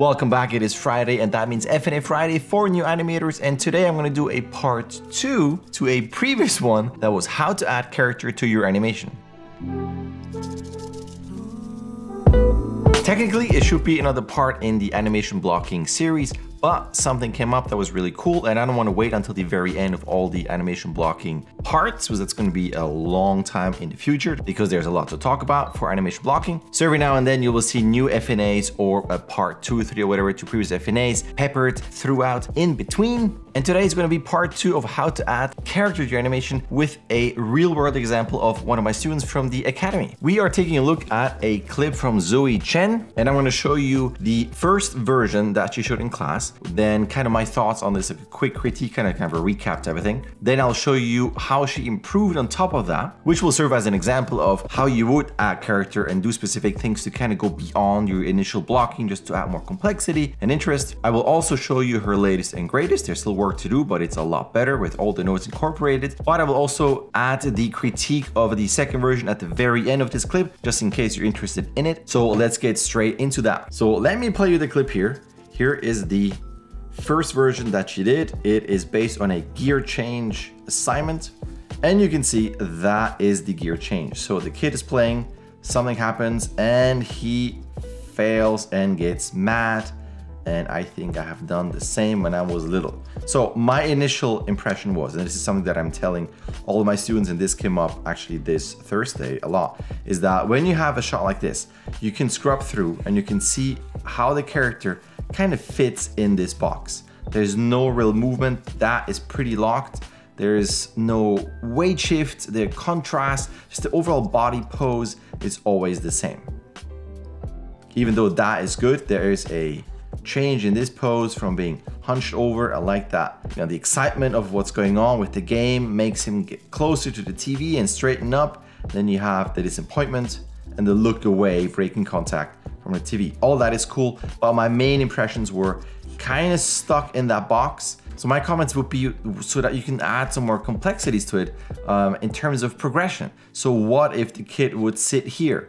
Welcome back, it is Friday and that means FNA Friday for new animators, and today I'm gonna do a part 2 to a previous one that was how to add character to your animation. Technically, it should be another part in the animation blocking series, but something came up that was really cool and I don't want to wait until the very end of all the animation blocking parts, because that's going to be a long time in the future because there's a lot to talk about for animation blocking. So every now and then you will see new FNAs or a part 2, 3 or whatever to previous FNAs peppered throughout in between. And today is going to be part 2 of how to add character to your animation with a real world example of one of my students from the Academy. We are taking a look at a clip from Zoey Chen and I'm going to show you the first version that she showed in class. Then kind of my thoughts on this, a quick critique, kind of a recap to everything. Then I'll show you how she improved on top of that, which will serve as an example of how you would add character and do specific things to kind of go beyond your initial blocking just to add more complexity and interest. I will also show you her latest and greatest. There's still work to do, but it's a lot better with all the notes incorporated. But I will also add the critique of the second version at the very end of this clip, just in case you're interested in it. So let's get straight into that. So let me play you the clip here. Here is the first version that she did. It is based on a gear change assignment. And you can see that is the gear change. So the kid is playing, something happens, and he fails and gets mad. And I think I have done the same when I was little. So my initial impression was, and this is something that I'm telling all of my students, and this came up actually this Thursday a lot, is that when you have a shot like this, you can scrub through and you can see how the character kind of fits in this box. There's no real movement, that is pretty locked. There's no weight shift, the contrast, just the overall body pose is always the same. Even though that is good, there is a change in this pose from being hunched over. I like that. You know, the excitement of what's going on with the game makes him get closer to the TV and straighten up. Then you have the disappointment and the look away, breaking contact from the TV. All that is cool, but my main impressions were kind of stuck in that box. So my comments would be so that you can add some more complexities to it in terms of progression. So what if the kid would sit here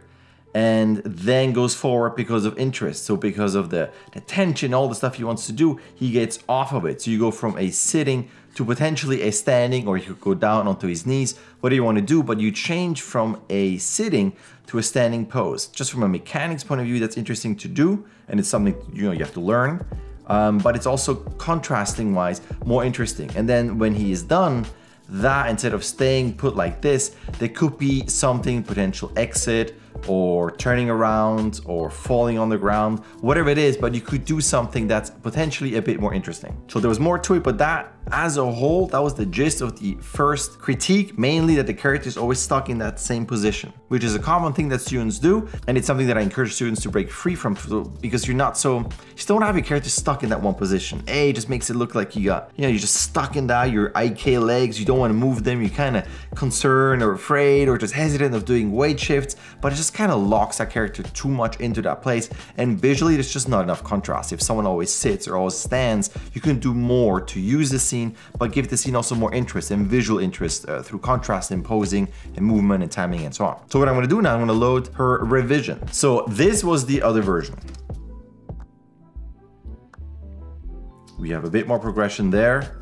and then goes forward because of interest? So because of the tension, all the stuff he wants to do, he gets off of it. So you go from a sitting to potentially a standing, or you could go down onto his knees, whatever you want to do, but you change from a sitting to a standing pose. Just from a mechanics point of view, that's interesting to do, and it's something, you know, you have to learn, but it's also contrasting wise more interesting. And then when he is done, that instead of staying put like this, there could be something, potential exit or turning around or falling on the ground, whatever it is, but you could do something that's potentially a bit more interesting. So there was more to it, but that as a whole, that was the gist of the first critique, mainly that the character is always stuck in that same position, which is a common thing that students do. And it's something that I encourage students to break free from, because you're not so, you just don't have your character stuck in that one position. A, it just makes it look like you got, you know, you're just stuck in that, your IK legs, you don't want to move them, you're kind of concerned or afraid or just hesitant of doing weight shifts, but it just kind of locks that character too much into that place. And visually, there's just not enough contrast. If someone always sits or always stands, you can do more to use the scene, but give the scene also more interest and visual interest through contrast and posing and movement and timing and so on. So what I'm going to do now, I'm going to load her revision. So this was the other version. We have a bit more progression there.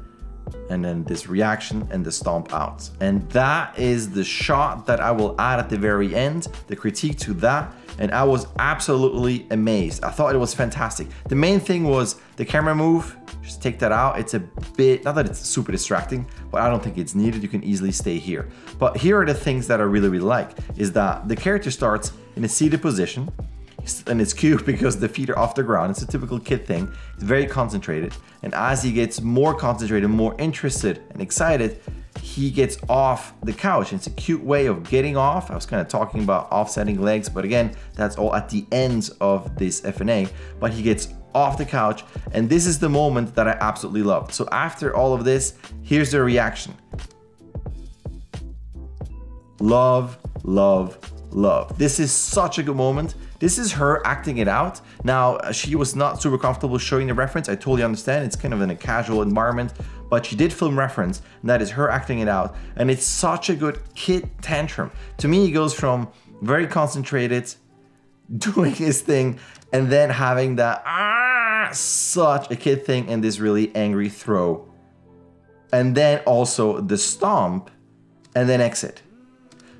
And then this reaction and the stomp out. And that is the shot that I will add at the very end, the critique to that. And I was absolutely amazed. I thought it was fantastic. The main thing was the camera move, just take that out. It's a bit, not that it's super distracting, but I don't think it's needed. You can easily stay here. But here are the things that I really, really like, is that the character starts in a seated position. And it's cute because the feet are off the ground. It's a typical kid thing. It's very concentrated. And as he gets more concentrated, more interested and excited, he gets off the couch. It's a cute way of getting off. I was kind of talking about offsetting legs, but again, that's all at the end of this FNA. But he gets off the couch. And this is the moment that I absolutely loved. So after all of this, here's the reaction. Love, love, love. This is such a good moment. This is her acting it out. Now, she was not super comfortable showing the reference. I totally understand. It's kind of in a casual environment, but she did film reference, and that is her acting it out. And it's such a good kid tantrum. To me, it goes from very concentrated, doing his thing, and then having that, ah, such a kid thing, and this really angry throw. And then also the stomp, and then exit.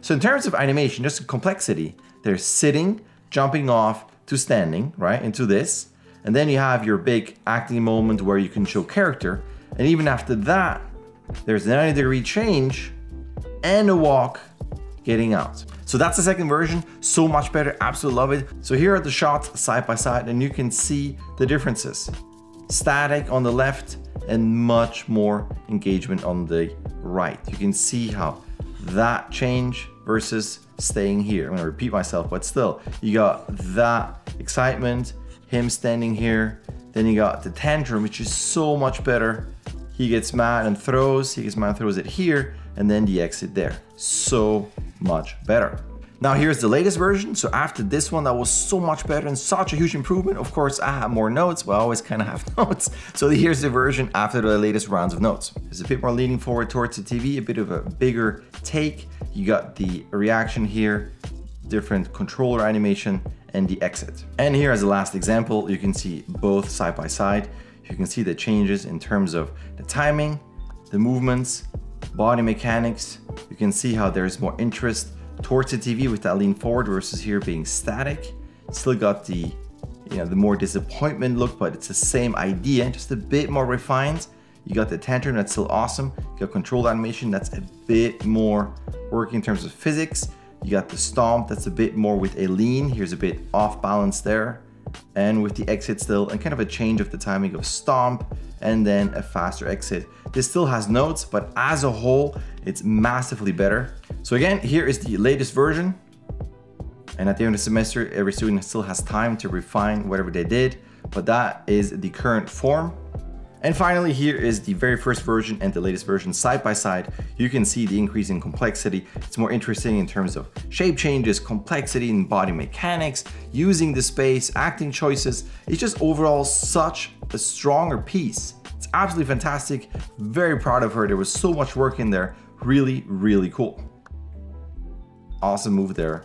So in terms of animation, just complexity, there's sitting, jumping off to standing, right, into this. And then you have your big acting moment where you can show character. And even after that, there's a 90-degree change and a walk getting out. So that's the second version, so much better, absolutely love it. So here are the shots side by side and you can see the differences. Static on the left and much more engagement on the right. You can see how that change versus staying here. I'm gonna repeat myself, but still, you got that excitement, him standing here, then you got the tantrum, which is so much better. He gets mad and throws, he gets mad and throws it here, and then the exit there. So much better. Now here's the latest version. So after this one, that was so much better and such a huge improvement. Of course, I have more notes, but I always kind of have notes. So here's the version after the latest rounds of notes. It's a bit more leaning forward towards the TV, a bit of a bigger take. You got the reaction here, different controller animation, and the exit. And here as the last example, you can see both side by side. You can see the changes in terms of the timing, the movements, body mechanics. You can see how there's more interest towards the TV with that lean forward versus here being static. Still got the, you know, the more disappointment look, but it's the same idea, just a bit more refined. You got the tantrum, that's still awesome. You got controlled animation, that's a bit more working in terms of physics. You got the stomp, that's a bit more with a lean. Here's a bit off balance there. And with the exit still, and kind of a change of the timing of stomp, and then a faster exit. This still has notes, but as a whole, it's massively better. So again, here is the latest version. And at the end of the semester, every student still has time to refine whatever they did, but that is the current form. And finally, here is the very first version and the latest version side by side. You can see the increase in complexity. It's more interesting in terms of shape changes, complexity in body mechanics, using the space, acting choices. It's just overall such a stronger piece. It's absolutely fantastic. Very proud of her. There was so much work in there. Really, really cool. Awesome move there.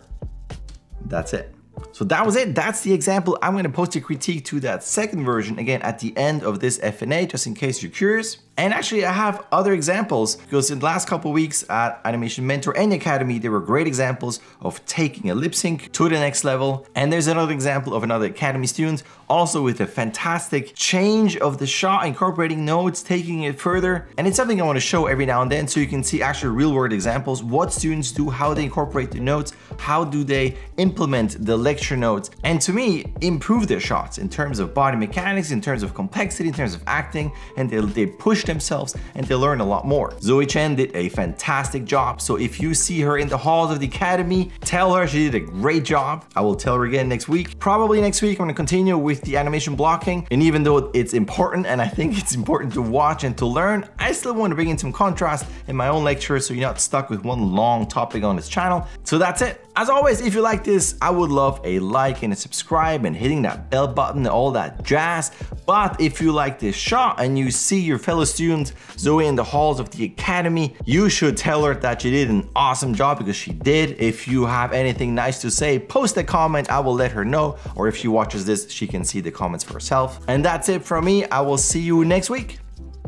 That's it. So that was it, that's the example. I'm gonna post a critique to that second version, again, at the end of this FNA, just in case you're curious. And actually I have other examples, because in the last couple of weeks at Animation Mentor and Academy, there were great examples of taking a lip sync to the next level. And there's another example of another Academy student, also with a fantastic change of the shot, incorporating notes, taking it further. And it's something I wanna show every now and then, so you can see actual real world examples, what students do, how they incorporate the notes, how do they implement the lecture notes, and to me, improve their shots in terms of body mechanics, in terms of complexity, in terms of acting, and they push themselves and they learn a lot more. Zoey Chen did a fantastic job. So if you see her in the halls of the Academy, tell her she did a great job. I will tell her again next week. Probably next week, I'm gonna continue with the animation blocking. And even though it's important, and I think it's important to watch and to learn, I still wanna bring in some contrast in my own lecture so you're not stuck with one long topic on this channel. So that's it. As always, if you like this, I would love a like and a subscribe and hitting that bell button and all that jazz. But if you like this shot and you see your fellow student Zoey in the halls of the Academy, you should tell her that she did an awesome job, because she did. If you have anything nice to say, post a comment, I will let her know. Or if she watches this, she can see the comments for herself. And that's it from me. I will see you next week.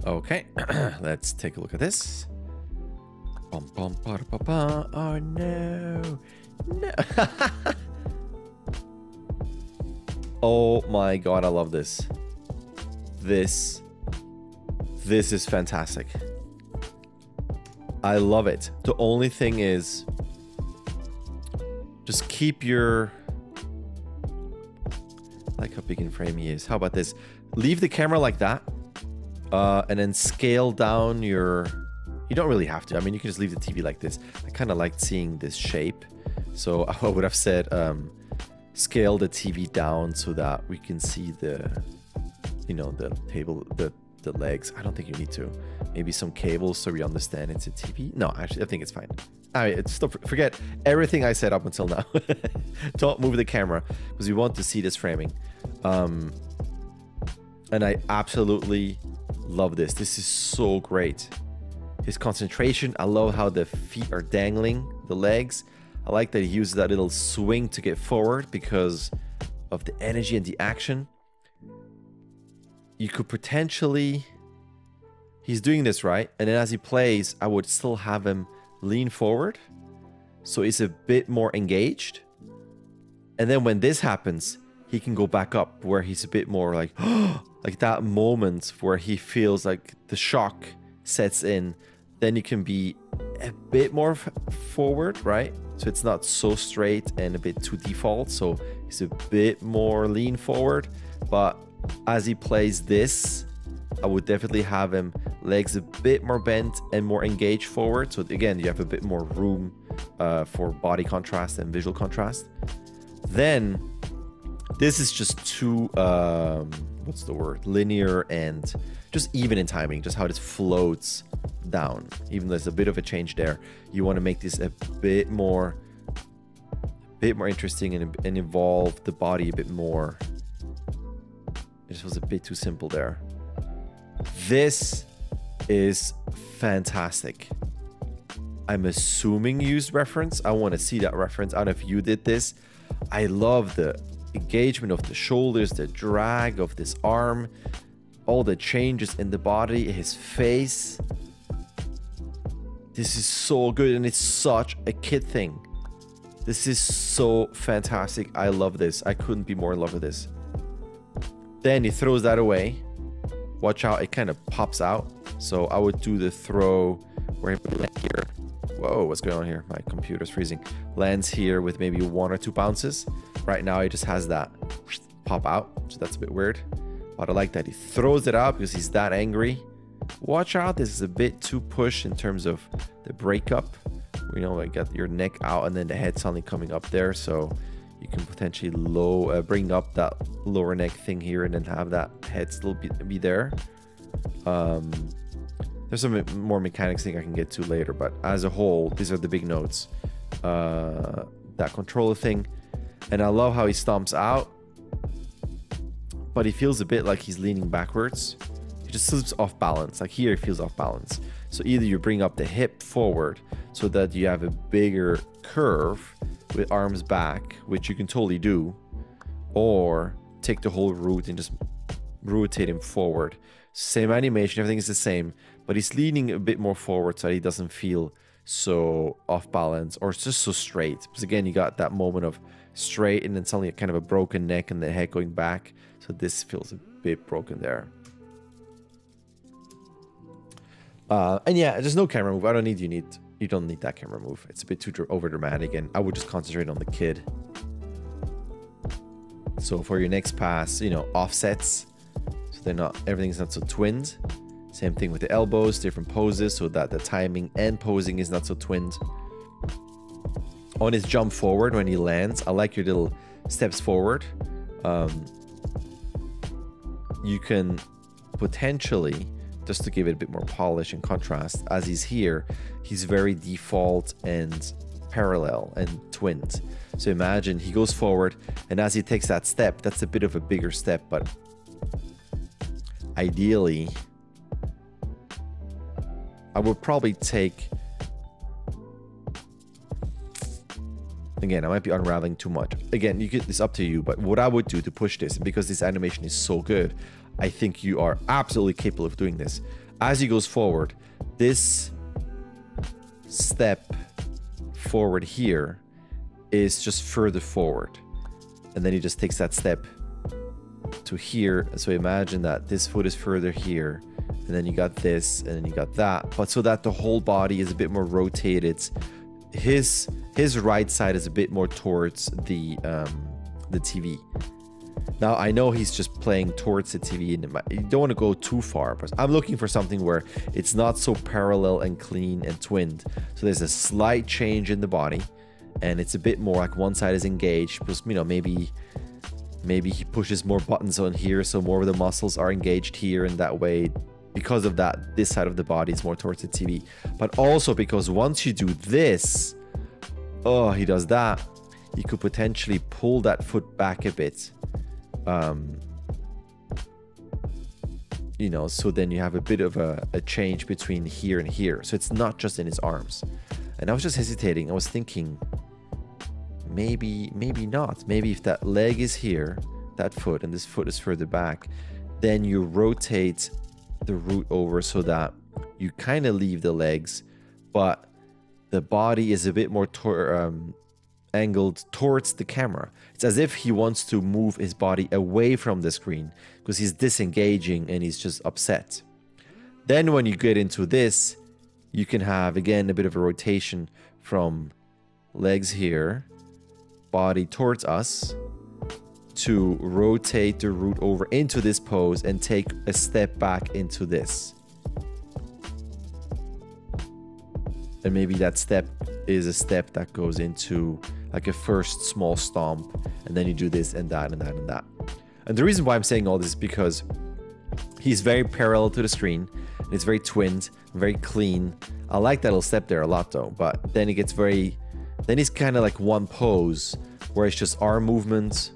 Okay, let's take a look at this. Bum, bum, ba, da, ba, ba. Oh no. No. Oh my god, I love this. This is fantastic. I love it. The only thing is, just keep your, like, how big in frame he is. How about this? Leave the camera like that, and then scale down your, you don't really have to. I mean, you can just leave the TV like this. I kind of liked seeing this shape. So I would have said scale the TV down so that we can see the, you know, the table, the legs. I don't think you need to. Maybe some cables so we understand it's a TV. No, actually, I think it's fine. I mean, still forget everything I said up until now. Don't move the camera because we want to see this framing. And I absolutely love this. This is so great. His concentration. I love how the feet are dangling, the legs. I like that he uses that little swing to get forward because of the energy and the action. you could potentially... He's doing this, right? And then as he plays, I would still have him lean forward. So he's a bit more engaged. And then when this happens, he can go back up where he's a bit more like... like that moment where he feels like the shock sets in. Then you can be a bit more forward, right? So it's not so straight and a bit too default. So he's a bit more lean forward. But as he plays this, I would definitely have him legs a bit more bent and more engaged forward. So again, you have a bit more room for body contrast and visual contrast. Then this is just too, what's the word? Linear and just even in timing, just how this floats down. Even though there's a bit of a change there, you want to make this a bit more interesting and involve the body a bit more. This was a bit too simple there. This is fantastic. I'm assuming you used reference. I want to see that reference. I don't know if you did this. I love the engagement of the shoulders, the drag of this arm, all the changes in the body, his face. This is so good, and it's such a kid thing. This is so fantastic. I love this. I couldn't be more in love with this. Then he throws that away. Watch out, it kind of pops out. So I would do the throw where he lands here. Whoa, what's going on here? My computer's freezing. Lands here with maybe 1 or 2 bounces. Right now, he just has that pop out. So that's a bit weird. But I like that he throws it out because he's that angry. Watch out, this is a bit too push in terms of the breakup. You know, like got your neck out and then the head suddenly coming up there. So you can potentially bring up that lower neck thing here and then have that head still be there. There's some more mechanics thing I can get to later, but as a whole, these are the big notes. That controller thing. And I love how he stomps out, but he feels a bit like he's leaning backwards. He just slips off balance. Like here, he feels off balance. So either you bring up the hip forward so that you have a bigger curve with arms back, which you can totally do, or take the whole route and just rotate him forward. Same animation, everything is the same, but he's leaning a bit more forward so that he doesn't feel so off balance or just so straight. Because again, you got that moment of straight and then suddenly kind of a broken neck and the head going back. So this feels a bit broken there. And yeah, there's no camera move. I don't need you don't need that camera move. It's a bit too over dramatic, and I would just concentrate on the kid. So for your next pass, you know, offsets, so they're not, everything's not so twinned. Same thing with the elbows, different poses, so that the timing and posing is not so twinned. On his jump forward when he lands, I like your little steps forward. You can potentially, just to give it a bit more polish and contrast, as he's here, he's very default and parallel and twinned. So imagine he goes forward, and as he takes that step, that's a bit of a bigger step, but ideally, I would probably take, again, I might be unraveling too much. Again, you could, it's up to you, but what I would do to push this, because this animation is so good, I think you are absolutely capable of doing this. As he goes forward, this step forward here is just further forward. And then he just takes that step to here. So imagine that this foot is further here. And then you got this, and then you got that. But so that the whole body is a bit more rotated. His right side is a bit more towards the TV. Now, I know he's just playing towards the TV, and you don't want to go too far, but I'm looking for something where it's not so parallel and clean and twinned. So there's a slight change in the body, and it's a bit more like one side is engaged, because, you know, maybe he pushes more buttons on here, so more of the muscles are engaged here, and that way, because of that, this side of the body is more towards the TV. But also because once you do this, oh, he does that, you could potentially pull that foot back a bit. You know, so then you have a bit of a change between here and here. So it's not just in his arms. And I was just hesitating. I was thinking, maybe not. Maybe if that leg is here, that foot, and this foot is further back, Then you rotate the root over so that you kind of leave the legs, but the body is a bit more angled towards the camera. It's as if he wants to move his body away from the screen because he's disengaging and he's just upset. Then when you get into this, you can have again a bit of a rotation from legs here, body towards us, to rotate the root over into this pose and take a step back into this. And maybe that step is a step that goes into like a first small stomp, and then you do this and that and that and that. And the reason why I'm saying all this is because he's very parallel to the screen, and it's very twinned, very clean. I like that little step there a lot though, but then it gets very, then it's kind of like one pose where it's just arm movement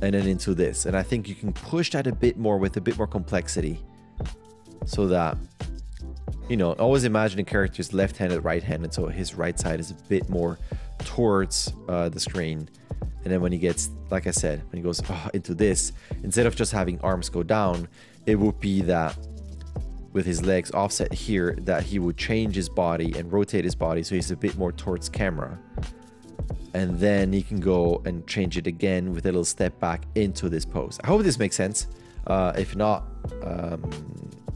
and then into this. And I think you can push that a bit more with a bit more complexity so that, you know, always imagine a character is left-handed, right-handed, so his right side is a bit more towards the screen. And then when he gets, like I said, when he goes into this, instead of just having arms go down, it would be that with his legs offset here, that he would change his body and rotate his body so he's a bit more towards camera. And then he can go and change it again with a little step back into this pose. I hope this makes sense. If not,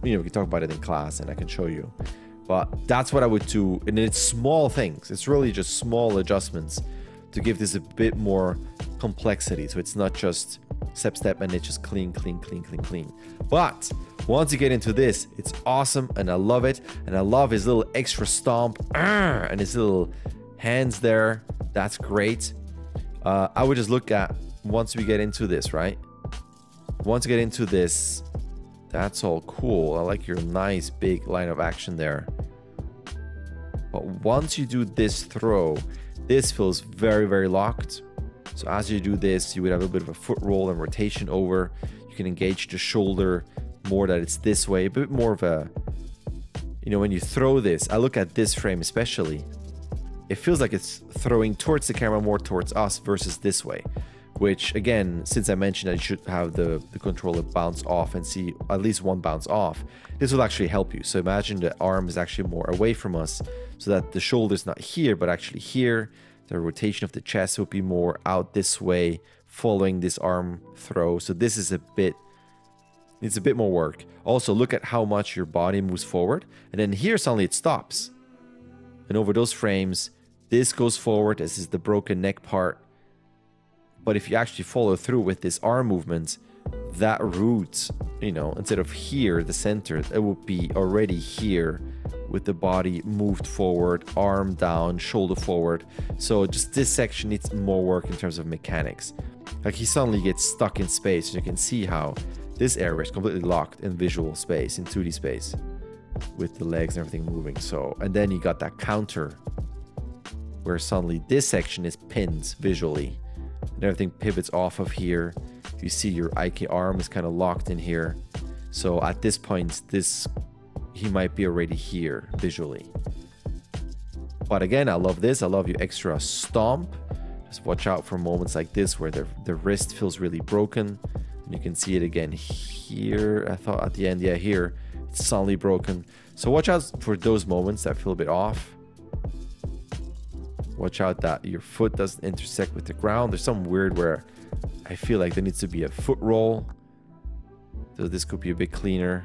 you know, we can talk about it in class and I can show you. But that's what I would do. And it's small things. It's really just small adjustments to give this a bit more complexity. So it's not just step, step, and it's just clean, clean, clean, clean, clean. But once you get into this, it's awesome and I love it. And I love his little extra stomp and his little hands there. That's great. I would just look at once we get into this, right? Once you get into this, that's all cool. I like your nice big line of action there. But once you do this throw, this feels very, very locked. So as you do this, you would have a bit of a foot roll and rotation over. You can engage the shoulder more that it's this way, a bit more of a, you know, when you throw this, I look at this frame especially, it feels like it's throwing towards the camera, more towards us versus this way. Which again, since I mentioned that you should have the controller bounce off and see at least one bounce off, this will actually help you. So imagine the arm is actually more away from us so that the shoulder's not here, but actually here. The rotation of the chest will be more out this way, following this arm throw. So this is a bit, it's a bit more work. Also look at how much your body moves forward. And then here suddenly it stops. And over those frames, this goes forward. This is the broken neck part. But if you actually follow through with this arm movement, that root, you know, instead of here, the center, it would be already here with the body moved forward, arm down, shoulder forward. So just this section needs more work in terms of mechanics. Like he suddenly gets stuck in space, and you can see how this area is completely locked in visual space, in 2D space, with the legs and everything moving. So, and then you got that counter where suddenly this section is pinned visually. And everything pivots off of here. You see your IK arm is kind of locked in here. So at this point, this, he might be already here visually. But again, I love this. I love your extra stomp. Just watch out for moments like this where the wrist feels really broken. And you can see it again here. I thought at the end, yeah, here, it's suddenly broken. So watch out for those moments that feel a bit off. Watch out that your foot doesn't intersect with the ground. There's something weird where I feel like there needs to be a foot roll. So this could be a bit cleaner.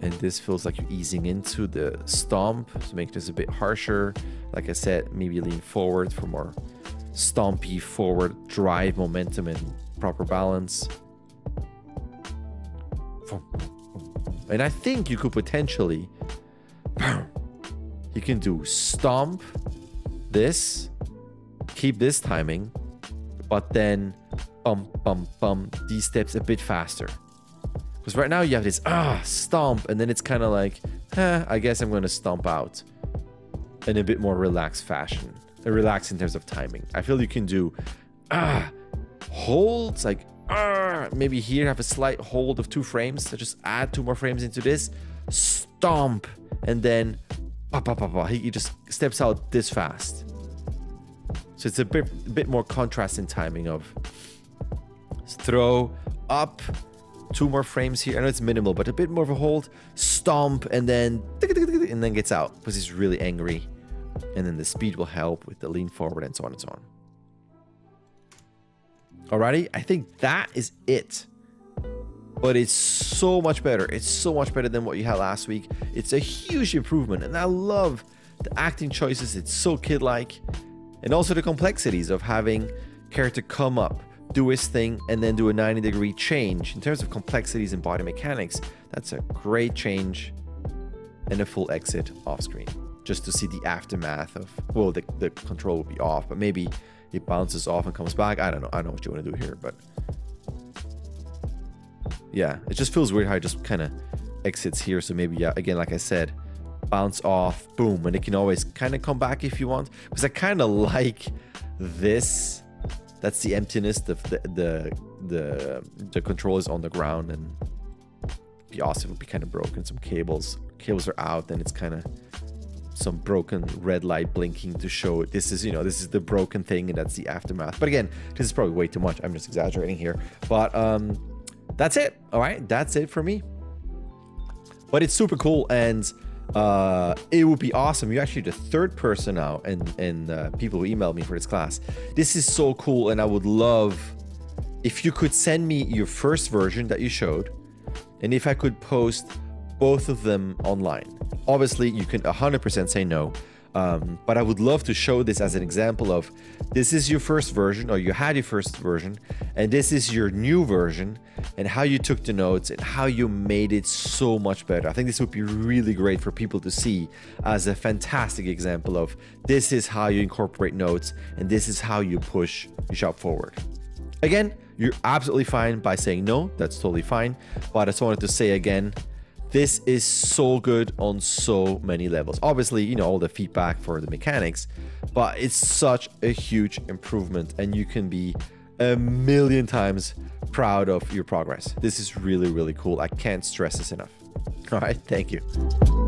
And this feels like you're easing into the stomp. So make this a bit harsher. Like I said, maybe lean forward for more stompy forward drive momentum and proper balance. And I think you could potentially... You can do stomp, this, keep this timing, but then bump, bump, bump, these steps a bit faster. Because right now you have this, stomp, and then it's kind of like, I guess I'm going to stomp out in a bit more relaxed fashion. Relaxed in terms of timing. I feel you can do, holds, like, maybe here have a slight hold of 2 frames, so just add 2 more frames into this, stomp, and then he just steps out this fast. So it's a bit more contrast in timing of throw up, two more frames here. I know it's minimal, but a bit more of a hold, stomp, and then gets out because he's really angry. And then the speed will help with the lean forward and so on and so on. Alrighty, I think that is it. But it's so much better. It's so much better than what you had last week. It's a huge improvement, and I love the acting choices. It's so kid-like. And also the complexities of having character come up, do his thing, and then do a 90-degree change. In terms of complexities and body mechanics, that's a great change, and a full exit off screen. Just to see the aftermath of, well, the control will be off, but maybe it bounces off and comes back. I don't know. I don't know what you want to do here, but yeah, it just feels weird how it just kind of exits here. So maybe, yeah, again, like I said, bounce off, boom, and it can always kind of come back if you want. Because I kind of like this. That's the emptiness. The control is on the ground, and it'd be awesome. It would be kind of broken. Some cables are out, and it's kind of some broken red light blinking to show it. This is, you know, this is the broken thing, and that's the aftermath. But again, this is probably way too much. I'm just exaggerating here. But that's it. All right, that's it for me. But it's super cool, and it would be awesome. You're actually the third person now, and people who emailed me for this class. This is so cool, and I would love if you could send me your first version that you showed, and if I could post both of them online. Obviously, you can 100% say no, but I would love to show this as an example of, this is your first version, or you had your first version, and this is your new version, and how you took the notes and how you made it so much better. I think this would be really great for people to see as a fantastic example of, this is how you incorporate notes, and this is how you push your shop forward. Again, you're absolutely fine by saying no, that's totally fine, but I just wanted to say again, this is so good on so many levels. Obviously, you know, all the feedback for the mechanics, but it's such a huge improvement, and you can be a million times proud of your progress. This is really, really cool. I can't stress this enough. All right, thank you.